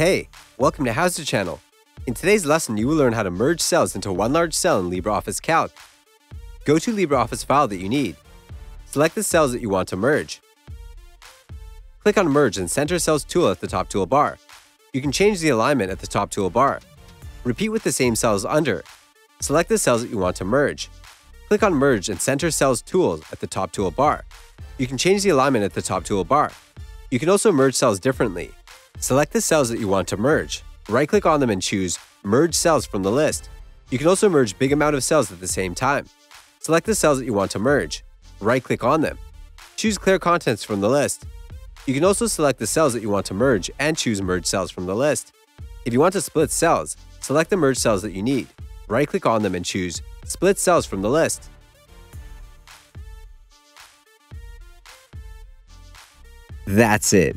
Hey, welcome to HOWZA channel. In today's lesson, you will learn how to merge cells into one large cell in LibreOffice Calc. Go to LibreOffice file that you need. Select the cells that you want to merge. Click on Merge and Center Cells tool at the top toolbar. You can change the alignment at the top toolbar. Repeat with the same cells under. Select the cells that you want to merge. Click on Merge and Center Cells tool at the top toolbar. You can change the alignment at the top toolbar. You can also merge cells differently. Select the cells that you want to merge. Right-click on them and choose Merge Cells from the list. You can also merge big amount of cells at the same time. Select the cells that you want to merge. Right-click on them. Choose Clear Contents from the list. You can also select the cells that you want to merge and choose Merge Cells from the list. If you want to split cells, select the merge cells that you need. Right-click on them and choose Split Cells from the list. That's it.